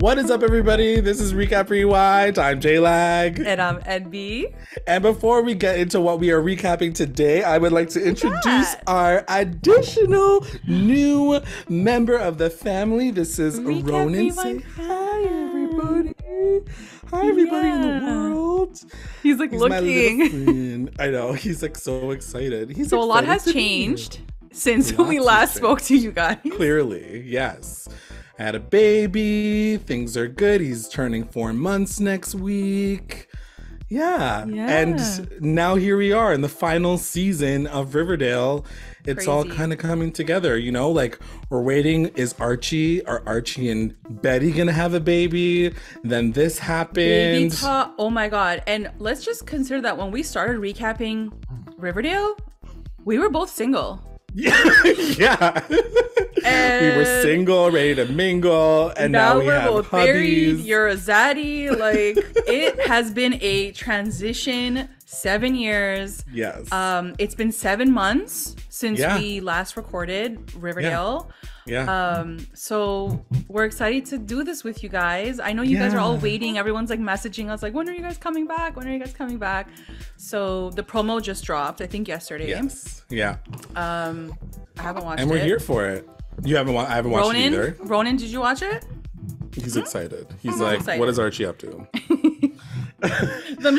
What is up, everybody? This is Recap Rewind. I'm J-Lag. And I'm NB. And before we get into what we are recapping today, I would like to introduce our additional new member of the family. This is Ronan. Say hi, everybody. Hi, everybody in the world. He's like, he's looking. I know. He's like so excited. He's so excited. A lot has changed since we last spoke to you guys. Clearly, yes. I had a baby, things are good. He's turning 4 months next week. Yeah. And now here we are in the final season of Riverdale. It's all kind of coming together, you know, like we're waiting. Are Archie and Betty gonna have a baby? Then this happened. Oh my God. And let's just consider that when we started recapping Riverdale, we were both single. Yeah. We were single, ready to mingle, and now we have both hubbies. Married, you're a zaddy. Like, it has been a transition 7 years. Yes. It's been 7 months since we last recorded Riverdale. Yeah. So we're excited to do this with you guys. I know you guys are all waiting. Everyone's like messaging us like, when are you guys coming back? When are you guys coming back? So the promo just dropped, I think yesterday. Yes. Yeah. I haven't watched it. And we're here for it. You haven't watched? I haven't watched it either. Ronan, did you watch it? He's excited. He's excited. What is Archie up to? Them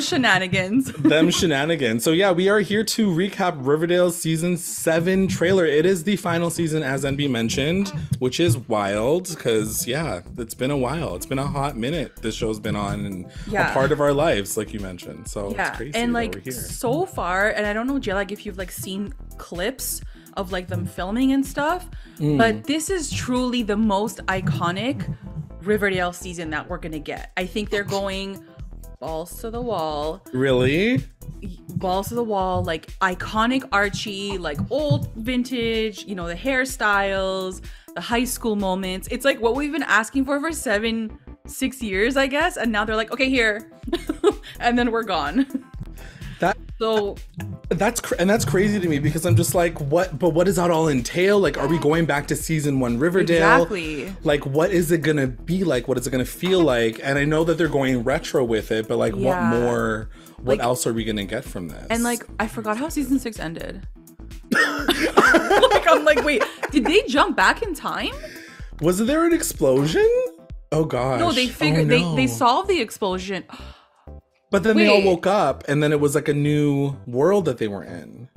shenanigans. So yeah, we are here to recap Riverdale's season 7 trailer. It is the final season, as NB mentioned, which is wild because it's been a while. It's been a hot minute. This show's been on and a part of our lives, like you mentioned. So it's crazy. And like we're here. So far, and I don't know, J-Lag, like if you've like seen clips of like them filming and stuff, but this is truly the most iconic Riverdale season that we're gonna get. I think they're going balls to the wall. Really? Balls to the wall, like iconic Archie, like old vintage, you know, the hairstyles, the high school moments. It's like what we've been asking for 6 years, I guess. And now they're like, okay, here. And then we're gone. That's crazy to me because I'm just like, what? But what does that all entail? Like, are we going back to season 1 Riverdale? Exactly. Like, what is it gonna be like? What is it gonna feel like? And I know that they're going retro with it, but like, what more? What else are we gonna get from this? And like, I forgot how season 6 ended. Like, I'm like, wait, did they jump back in time? Was there an explosion? Oh gosh. No, they figured they solved the explosion. But then they all woke up, and then it was like a new world that they were in.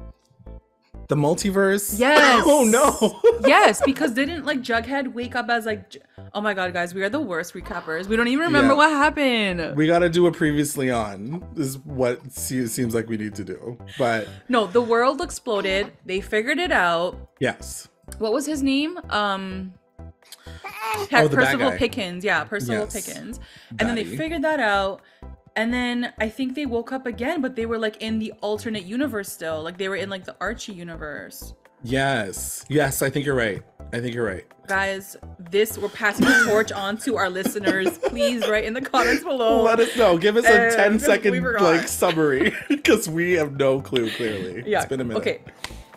The multiverse. Yes. Oh no. Yes, because didn't like Jughead wake up as like, oh my God, guys, we are the worst recappers. We don't even remember what happened. We got to do a previously on is what seems like we need to do. But no, the world exploded. They figured it out. Yes. What was his name? Percival Pickens. Yeah, Percival Pickens. And then they figured that out. And then I think they woke up again, but they were like in the alternate universe still. Like they were in like the Archie universe. Yes. Yes, I think you're right. Guys, we're passing the torch on to our listeners. Please write in the comments below. Let us know. Give us a 10-second like summary because we have no clue, clearly. Yeah. It's been a minute. Okay.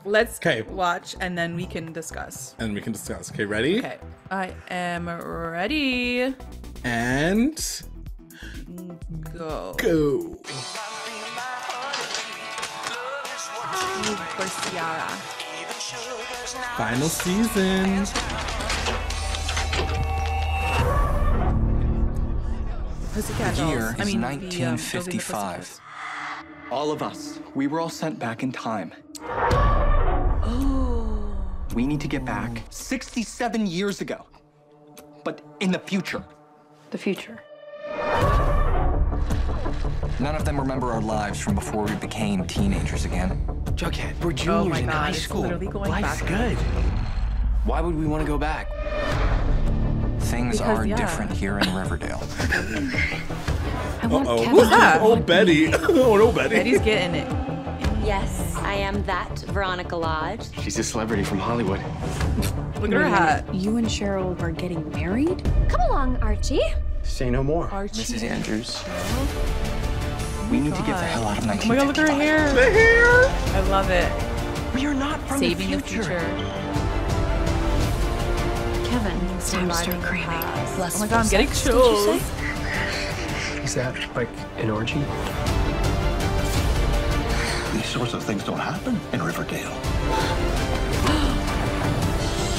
Let's watch and then we can discuss. Okay, ready? Okay. I am ready. And go. Final season. The year is 1955. All of us, we were all sent back in time. Oh. We need to get back 67 years ago, but in the future. The future. None of them remember our lives from before we became teenagers again. Jughead, we're juniors in high school. Life's good. Why would we want to go back? Things are different here in Riverdale. Who's that? Oh, Betty. Oh, no, Betty. Betty's getting it. Yes, I am that Veronica Lodge. She's a celebrity from Hollywood. Look at her hat. You and Cheryl are getting married? Come along, Archie. Say no more. Archie. Mrs. Andrews. We need to get the hell out of 1955. Oh my God, look at her hair. The hair. I love it. We are not from the future. Saving the future. Kevin, it's time to start cramming. Oh my god, I'm getting chills. Is that like an orgy? These sorts of things don't happen in Riverdale.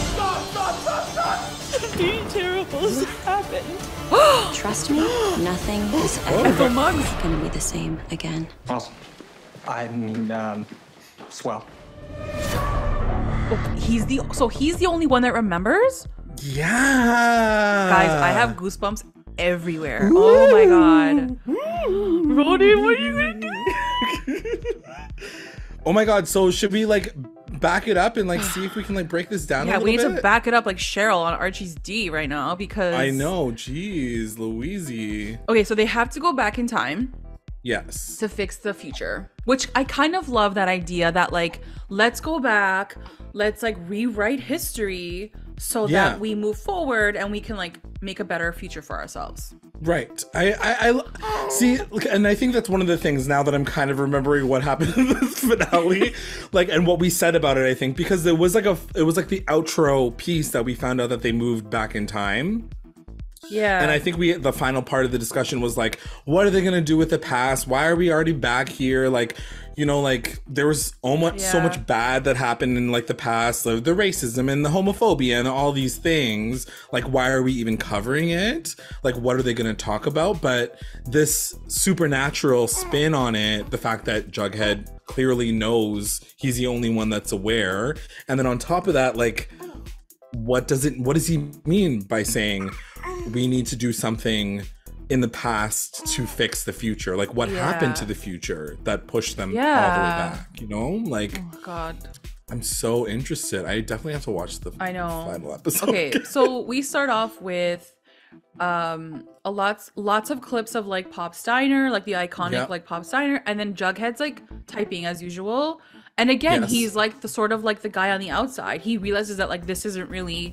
Stop! Something terrible has happened. Trust me, nothing is ever gonna be the same again. Awesome. I mean, swell. Oh, he's the only one that remembers? Yeah. Guys, I have goosebumps everywhere. Ooh. Oh my god. Ronan, what are you gonna do? Oh my god, so should we like back it up and like see if we can like break this down a little bit? Yeah, we need to back it up like Cheryl on Archie's D right now because I know, jeez, Louise. Okay, so they have to go back in time. Yes. To fix the future, which I kind of love that idea that like, let's go back, let's like rewrite history so that we move forward and we can like make a better future for ourselves. Right. I see. And I think that's one of the things now that I'm kind of remembering what happened in this finale, like, and what we said about it, I think, because it was like the outro piece that we found out that they moved back in time. Yeah. And I think the final part of the discussion was like, what are they going to do with the past? Why are we already back here? Like, you know, like there was almost so much bad that happened in like the past, like, the racism and the homophobia and all these things. Like, why are we even covering it? Like, what are they going to talk about? But this supernatural spin on it, the fact that Jughead clearly knows, he's the only one that's aware. And then on top of that, like, what does he mean by saying we need to do something in the past to fix the future? Like, what happened to the future that pushed them all the way back, you know? Like, oh god, I'm so interested. I definitely have to watch the final episode. Okay, so we start off with lots of clips of like Pop Steiner, like the iconic like Pop Steiner, and then Jughead's like typing as usual. And again, he's like the sort of like the guy on the outside. He realizes that like this isn't really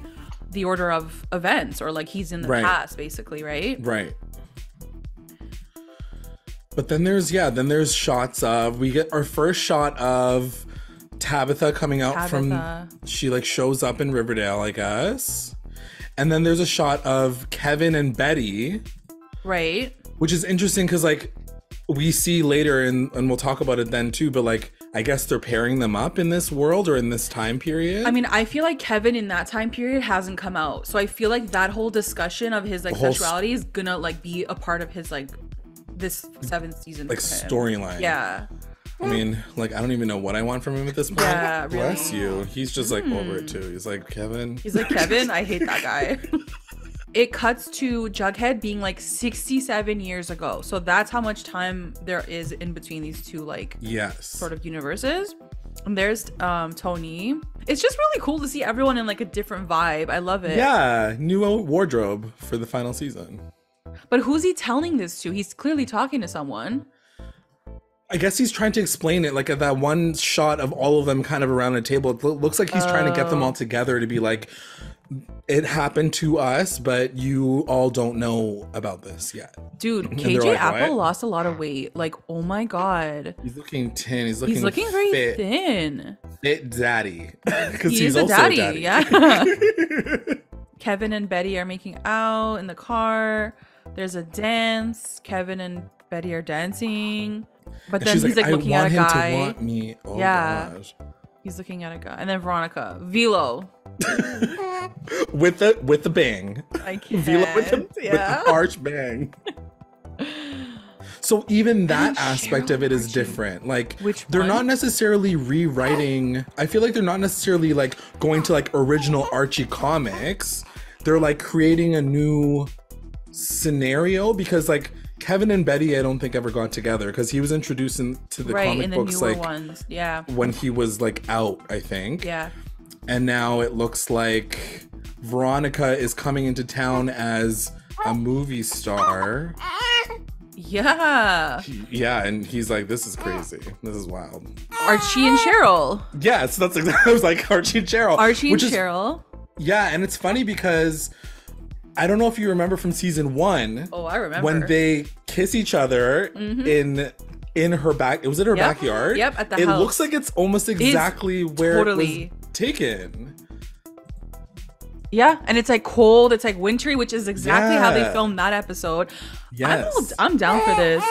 the order of events, or like he's in the past basically, right? Right. But then there's, then there's shots of, we get our first shot of Tabitha coming out from, she like shows up in Riverdale, I guess. And then there's a shot of Kevin and Betty. Right. Which is interesting because like we see later and we'll talk about it then too, but like, I guess they're pairing them up in this world or in this time period. I mean, I feel like Kevin in that time period hasn't come out. So I feel like that whole discussion of his like sexuality is gonna like be a part of his like this 7th season. Like storyline. Yeah. I mean, like, I don't even know what I want from him at this point. Yeah, really. Bless you. He's just like over it too. He's like, Kevin. He's like, Kevin, I hate that guy. It cuts to Jughead being like 67 years ago. So that's how much time there is in between these two like sort of universes. And there's Toni. It's just really cool to see everyone in like a different vibe. I love it. Yeah, new wardrobe for the final season. But who's he telling this to? He's clearly talking to someone. I guess he's trying to explain it, like at that one shot of all of them kind of around a table. It looks like he's trying to get them all together to be like, it happened to us, but you all don't know about this yet. Dude, KJ Apple lost a lot of weight. Like, oh my god. He's looking thin. He's looking very thin. Fit daddy. Because he's also a daddy. Yeah. Kevin and Betty are making out in the car. There's a dance. Kevin and Betty are dancing. But then he's like looking at a guy. I want him to want me. Oh gosh. He's looking at a guy. And then Veronica. Velo. with the bang. I can't. Velo with the arch bang. So even that aspect of it is different. Like, they're not necessarily rewriting. I feel like they're not necessarily like going to like original Archie comics. They're like creating a new scenario because like Kevin and Betty, I don't think ever got together because he was introduced to the comic books like when he was like out, I think. Yeah. And now it looks like Veronica is coming into town as a movie star. Yeah. Yeah, and he's like, this is crazy. This is wild. Archie and Cheryl. Yeah, so that's exactly, I was like, Archie and Cheryl. Archie and Cheryl. Yeah, and it's funny because I don't know if you remember from season 1. Oh, I remember. When they kiss each other in her back. It was in her backyard. Yep, at the house. It looks like it's almost exactly where it was taken. Yeah, and it's like cold, it's like wintry, which is exactly how they filmed that episode. Yes, I'm down for this.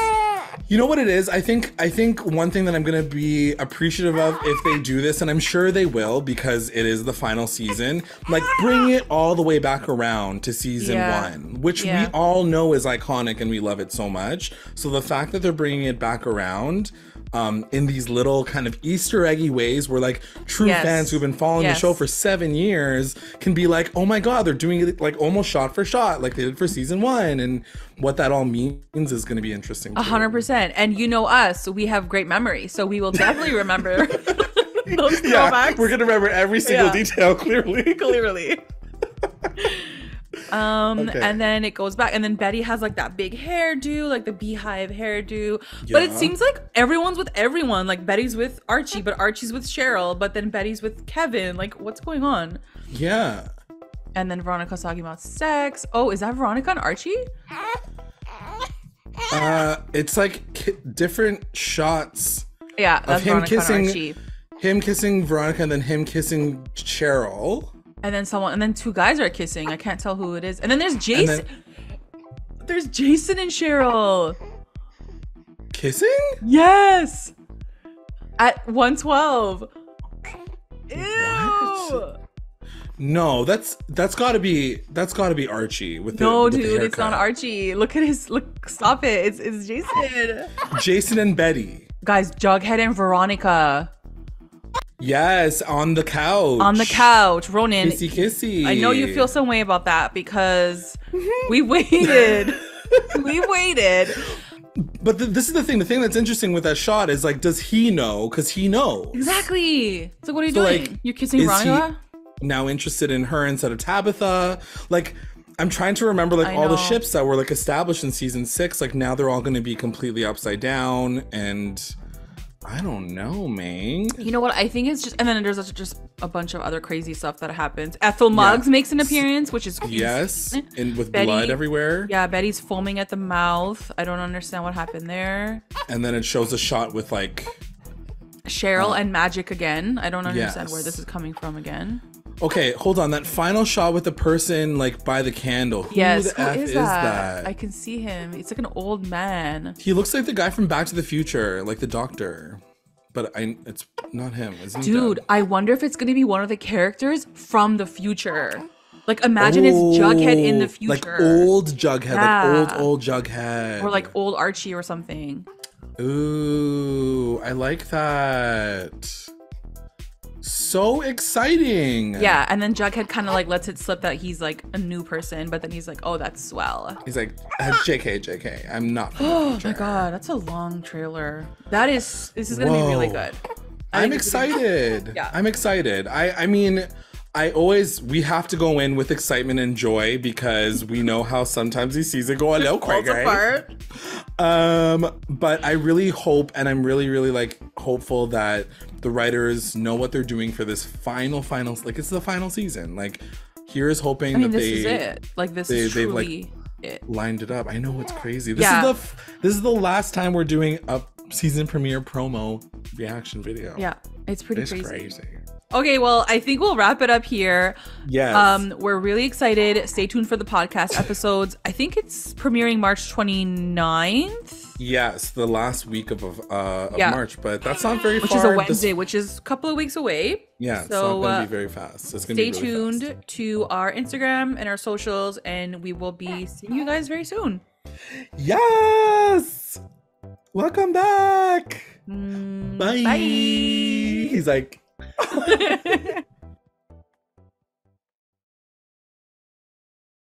You know what it is? I think one thing that I'm going to be appreciative of if they do this, and I'm sure they will because it is the final season, like bring it all the way back around to season one, which we all know is iconic and we love it so much. So the fact that they're bringing it back around in these little kind of Easter eggy ways where like true fans who've been following the show for 7 years can be like, oh my God, they're doing it like almost shot for shot like they did for season one. And what that all means is going to be interesting. 100%. And you know us, we have great memory. So we will definitely remember those throwbacks. We're going to remember every single detail, clearly. Clearly. And then it goes back, and then Betty has like that big hairdo, like the beehive hairdo, but it seems like everyone's with everyone. Like Betty's with Archie, but Archie's with Cheryl, but then Betty's with Kevin. Like, what's going on? Yeah. And then Veronica's talking about sex. Oh, is that Veronica and Archie? It's like different shots. Yeah, that's of him Veronica kissing and Archie. Him kissing Veronica, and then him kissing Cheryl. And then someone, and then two guys are kissing. I can't tell who it is. And then there's Jason. There's Jason and Cheryl kissing. Yes, at 112. Ew. What? No, that's gotta be Archie with the No, dude, it's not Archie. Look at his look. Stop it. It's Jason. Jason and Betty. Guys, Jughead and Veronica. Yes, on the couch. On the couch. Ronan. Kissy, kissy. I know you feel some way about that because we waited. But this is the thing. The thing that's interesting with that shot is like, does he know? Because he knows. Exactly. So what are you doing? Like, you're kissing Veronica? Now interested in her instead of Tabitha. Like, I'm trying to remember like all the ships that were like established in season 6. Like now they're all going to be completely upside down, and I don't know, man. You know what? I think it's just, and then there's just a bunch of other crazy stuff that happens. Ethel Muggs makes an appearance, which is crazy. Yes, and with Betty, blood everywhere. Yeah, Betty's foaming at the mouth. I don't understand what happened there. And then it shows a shot with like Cheryl and magic again. I don't understand where this is coming from again. Okay, hold on. That final shot with the person like by the candle. Who is that? I can see him. It's like an old man. He looks like the guy from Back to the Future, like the doctor. But it's not him, isn't it? Dude, I wonder if it's gonna be one of the characters from the future. Like imagine it's Jughead in the future. Like old Jughead, like old Jughead. Or like old Archie or something. Ooh, I like that. So exciting. Yeah, and then Jughead kind of like lets it slip that he's like a new person, but then he's like, oh, that's swell. He's like, JK, I'm not. Oh my God, that's a long trailer. This is gonna be really good. I'm excited. Yeah. I'm excited. I mean, we have to go in with excitement and joy because we know how sometimes these seasons go a little crazy. But I really hope, and I'm really, really like hopeful that the writers know what they're doing for this final, like it's the final season. Like here's hoping that this is it. Like this is truly it. Lined it up. I know it's crazy. This is the last time we're doing a season premiere promo reaction video. Yeah, it's pretty crazy. Okay, well, I think we'll wrap it up here. Yes. We're really excited. Stay tuned for the podcast episodes. I think it's premiering March 29th. Yes, the last week of March, but that's not very far. Which is a Wednesday, which is a couple of weeks away. Yeah, so, it's not going to be very fast. It's going to be really fast. Stay tuned to our Instagram and our socials, and we will be seeing you guys very soon. Yes! Welcome back! Bye! He's like...